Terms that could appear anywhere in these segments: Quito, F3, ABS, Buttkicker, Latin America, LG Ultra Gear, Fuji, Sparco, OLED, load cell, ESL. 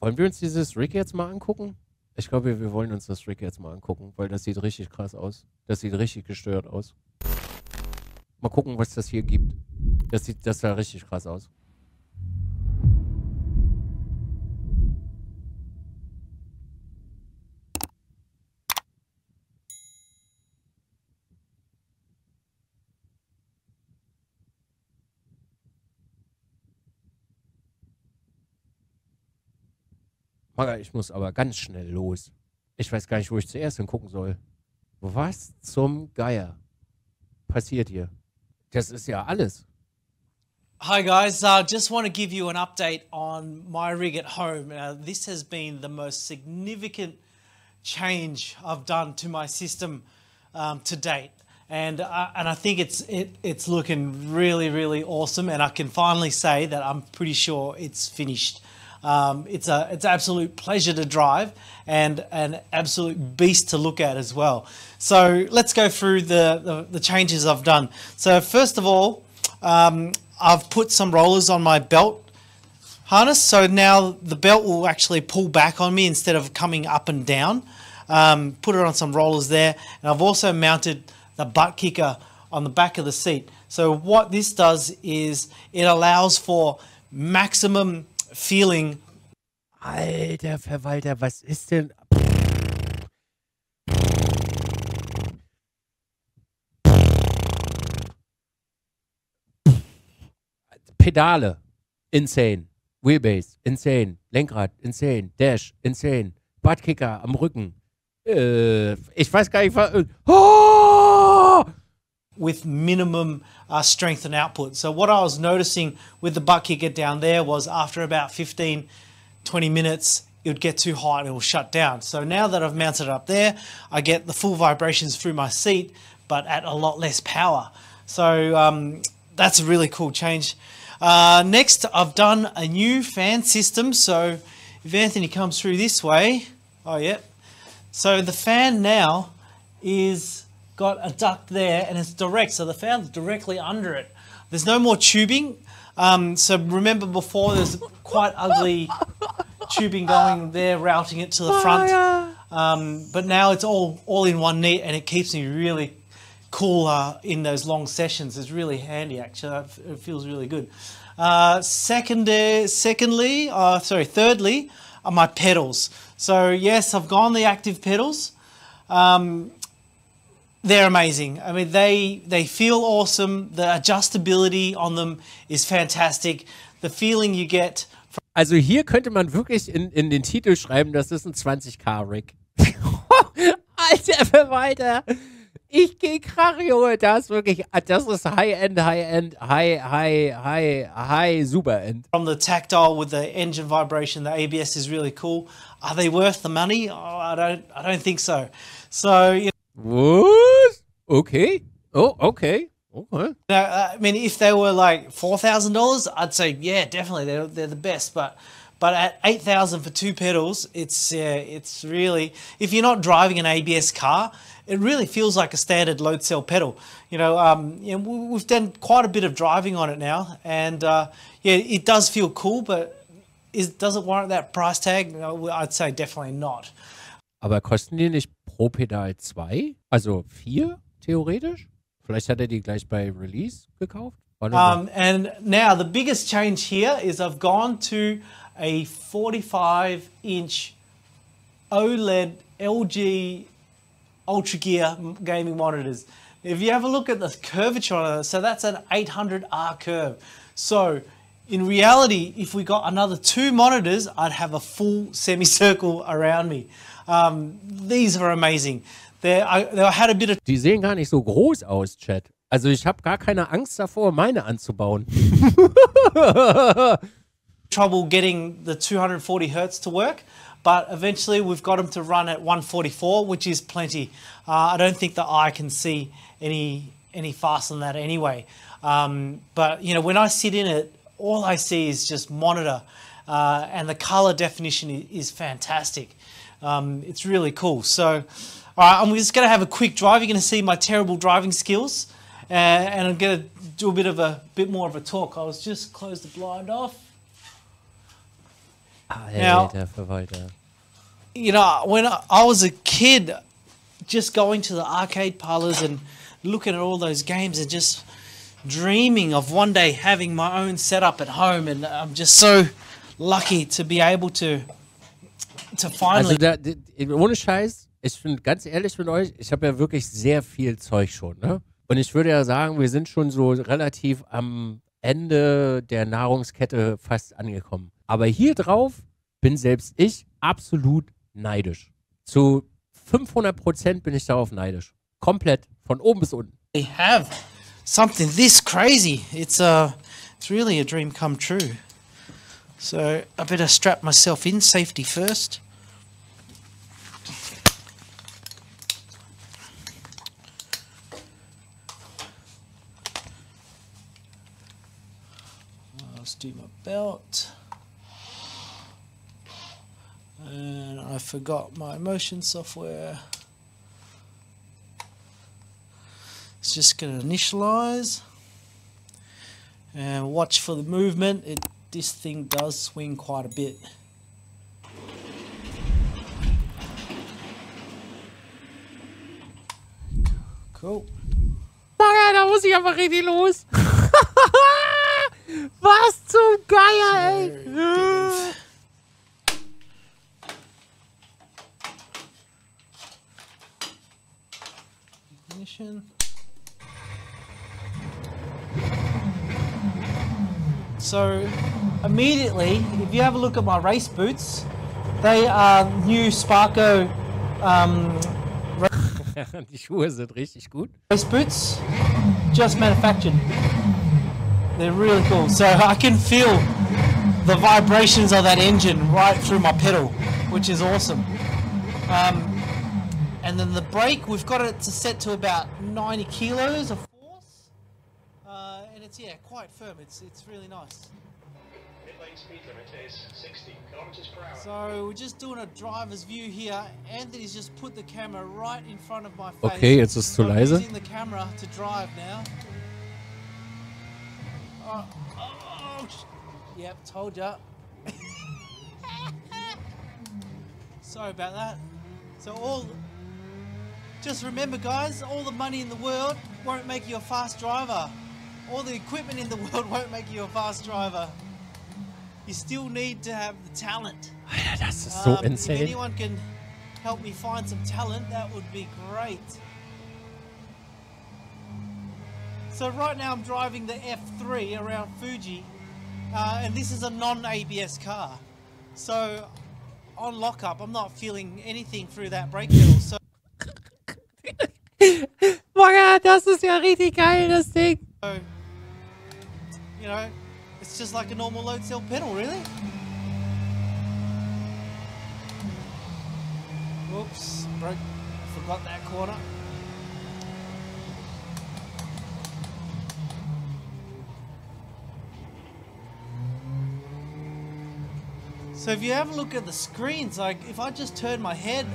Wollen wir uns dieses Rig jetzt mal angucken? Ich glaube, wir wollen uns das Rig jetzt mal angucken, weil das sieht richtig krass aus. Das sieht richtig gestört aus. Mal gucken, was das hier gibt. Das sah richtig krass aus. Maga, ich muss aber ganz schnell los. Ich weiß gar nicht, wo ich zuerst hingucken soll. Was zum Geier passiert hier? Das ist ja alles. Hi guys, just want to give you an update on my rig at home. This has been the most significant change I've done to my system to date. And I think it's looking really, really awesome. And I can finally say that I'm pretty sure it's finished. It's an absolute pleasure to drive and an absolute beast to look at as well. So let's go through the changes I've done. So first of all, I've put some rollers on my belt harness. So now the belt will actually pull back on me instead of coming up and down. Put it on some rollers there. And I've also mounted the butt kicker on the back of the seat. So what this does is it allows for maximum feeling. Alter Verwalter, was ist denn? Pedale, insane. Wheelbase, insane. Lenkrad, insane. Dash, insane. Buttkicker am Rücken. Ich weiß gar nicht, was... Oh! With minimum strength and output. So what I was noticing with the butt kicker down there was after about 15, 20 minutes, it would get too high and it will shut down. So now that I've mounted it up there, I get the full vibrations through my seat, but at a lot less power. So that's a really cool change. Next, I've done a new fan system. So if Anthony comes through this way, oh yeah. So the fan now is got a duct there and it's direct, so the fan's directly under it. There's no more tubing. So remember before there's quite ugly tubing going there, routing it to the front. But now it's all in one neat, and it keeps me really cool in those long sessions. It's really handy actually. It feels really good. Thirdly, are my pedals. So yes, I've gone the active pedals. They're amazing. I mean, they feel awesome. The adjustability on them is fantastic. The feeling you get. Also hier könnte man wirklich in den Titel schreiben, das ist ein 20K-Rig. Alter Verwalter. Ich gehe Krachio. Das ist wirklich, das ist high-end, super-end. From the tactile with the engine vibration, the ABS is really cool. Are they worth the money? Oh, I don't think so. So, you know, what? Okay. Oh, okay. Okay. Now, I mean, if they were like $4,000, I'd say, yeah, definitely, they're the best. But at $8,000 for two pedals, it's really, if you're not driving an ABS car, it really feels like a standard load cell pedal. You know, we've done quite a bit of driving on it now, and yeah, it does feel cool, but does it warrant that price tag? No, I'd say definitely not. Aber kosten die nicht pro Pedal 2? Also 4 theoretisch? Vielleicht hat die gleich bei Release gekauft? And now the biggest change here is I've gone to a 45-inch OLED LG Ultra Gear gaming monitors. If you have a look at the curvature on it, so that's an 800R curve. So in reality, if we got another 2 monitors, I'd have a full semicircle around me. These are amazing. They had a bit of... Die sehen gar nicht so groß aus, Chat. Also ich habe gar keine Angst davor, meine anzubauen. Trouble getting the 240 hertz to work, but eventually we've got them to run at 144, which is plenty. I don't think the eye can see any faster than that anyway. But, you know, when I sit in it, all I see is just monitor, and the color definition is fantastic. It's really cool. So, all right, I'm just going to have a quick drive. You're going to see my terrible driving skills, and I'm going to do a bit more of a talk. I was just closed the blind off. Now, you know, when I was a kid, just going to the arcade parlors and looking at all those games and just dreaming of one day having my own setup at home, and I'm just so lucky to be able to finally. Also ohne Scheiß, ich bin ganz ehrlich mit euch, ich habe ja wirklich sehr viel Zeug schon, ne? Und ich würde ja sagen, wir sind schon so relativ am Ende der Nahrungskette fast angekommen. Aber hier drauf bin selbst ich absolut neidisch. Zu 500% bin ich darauf neidisch. Komplett, von oben bis unten. I have something this crazy. It's really a dream come true. So I better strap myself in, safety first. Let's do my belt. And I forgot my motion software. It's just going to initialize and watch for the movement. This thing does swing quite a bit. Cool. Mann, da muss ich einfach richtig los. Was zum Geier, ey. Ignition. So immediately, if you have a look at my race boots, they are new Sparco Die Schuhe sind richtig gut. Race boots, just manufactured. They're really cool. So I can feel the vibrations of that engine right through my pedal, which is awesome. And then the brake, we've got it set to about 90 kilos of force. And it's, yeah, quite firm. It's really nice. Mid-lane speed limit is 60 kilometers per hour. So we're just doing a driver's view here. Anthony's just put the camera right in front of my face. Okay, jetzt ist zu leise. I'm using the camera to drive now. Oh, yep, told ya. Sorry about that. So just remember guys, all the money in the world won't make you a fast driver. All the equipment in the world won't make you a fast driver. You still need to have the talent. Alter, das ist so insane. If anyone can help me find some talent, that would be great. So right now I'm driving the F3 around Fuji, and this is a non-ABS car. So on lockup, I'm not feeling anything through that brake pedal. So Mann, das ist ja richtig geil, das Ding. So, you know, it's just like a normal load cell pedal, really. Oops, forgot that corner. So if you have a look at the screens, like if I just turn my head,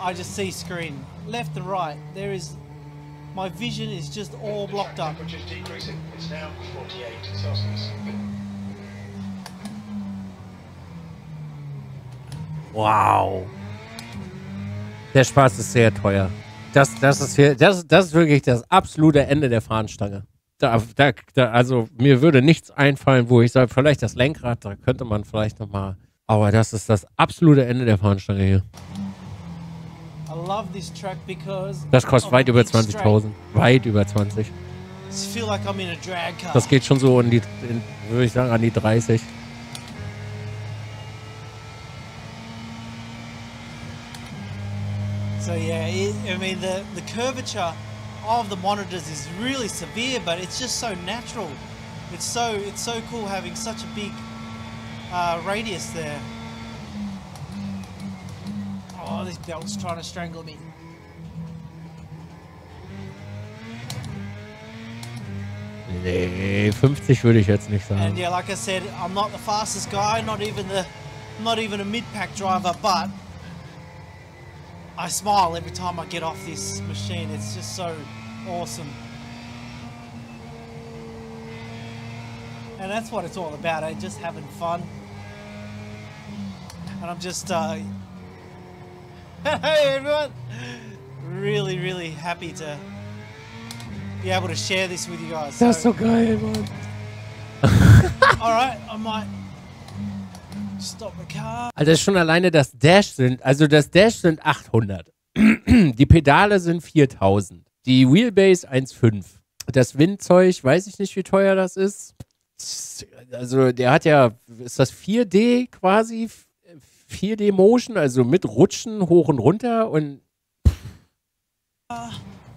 I just see screen left and right. There is, my vision is just all blocked up. Which is decreasing. It's now 48 Celsius. Wow. Der Spaß ist sehr teuer. Das ist wirklich das absolute Ende der Fahnenstange. Also mir würde nichts einfallen, wo ich sage, vielleicht das Lenkrad, da könnte man vielleicht nochmal, aber das ist das absolute Ende der Fahnenstange hier. Das kostet weit über 20.000. Weit über 20. Das geht schon so würde ich sagen, an die 30. So yeah, I mean the curvature of the monitors is really severe, but it's just so natural. It's so cool having such a big radius there. Oh, this belt's trying to strangle me. Nee, 50 würde ich jetzt nicht sagen. And yeah, like I said, I'm not the fastest guy, not even a mid-pack driver, but I smile every time I get off this machine. It's just so awesome. And that's what it's all about, eh? Just having fun. And I'm just, hey everyone! Really, really happy to be able to share this with you guys. That's so okay, everyone. Alright, I might stop the car. Also ist schon alleine das Dash sind, also das Dash sind 800. Die Pedale sind 4000. Die Wheelbase 1,5. Das Windzeug, weiß ich nicht, wie teuer das ist. Also der hat ja, ist das 4D quasi? 4D Motion, also mit Rutschen hoch und runter und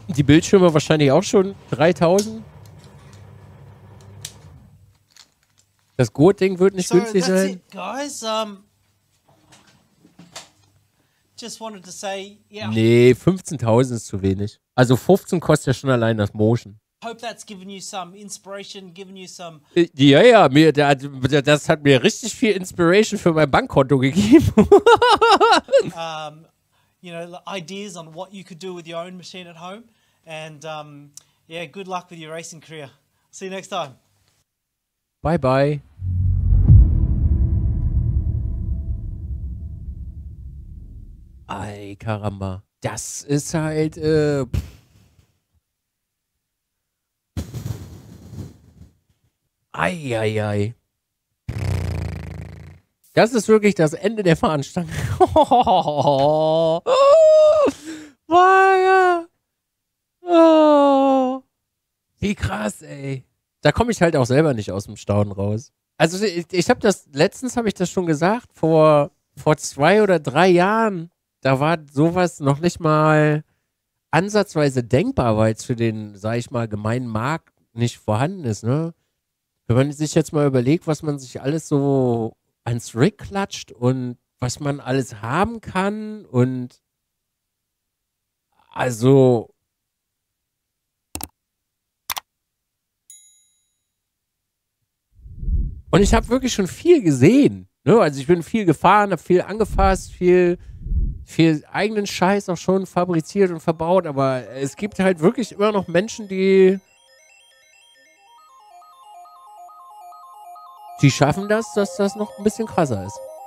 die Bildschirme wahrscheinlich auch schon 3000. Das Gurt-Ding wird nicht günstig sein. Nee, 15.000 ist zu wenig. Also 15 kostet ja schon allein das Motion. Ja, ja, mir, das hat mir richtig viel Inspiration für mein Bankkonto gegeben. You know, ideas on what you could do with your own machine at home. And yeah, good luck with your racing career. See you next time. Bye bye. Ay, Karamba. Das ist halt, Eieiei. Das ist wirklich das Ende der Veranstaltung. Oh, oh, wie krass, ey. Da komme ich halt auch selber nicht aus dem Staunen raus. Also ich habe das, letztens habe ich das schon gesagt, vor 2 oder 3 Jahren, da war sowas noch nicht mal ansatzweise denkbar, weil es für den, sag ich mal, gemeinen Markt nicht vorhanden ist, ne? Wenn man sich jetzt mal überlegt, was man sich alles so ans Rig klatscht und was man alles haben kann und also und ich habe wirklich schon viel gesehen, ne? Also ich bin viel gefahren, habe viel angefasst, viel eigenen Scheiß auch schon fabriziert und verbaut, aber es gibt halt wirklich immer noch Menschen, die schaffen das, dass das noch ein bisschen krasser ist.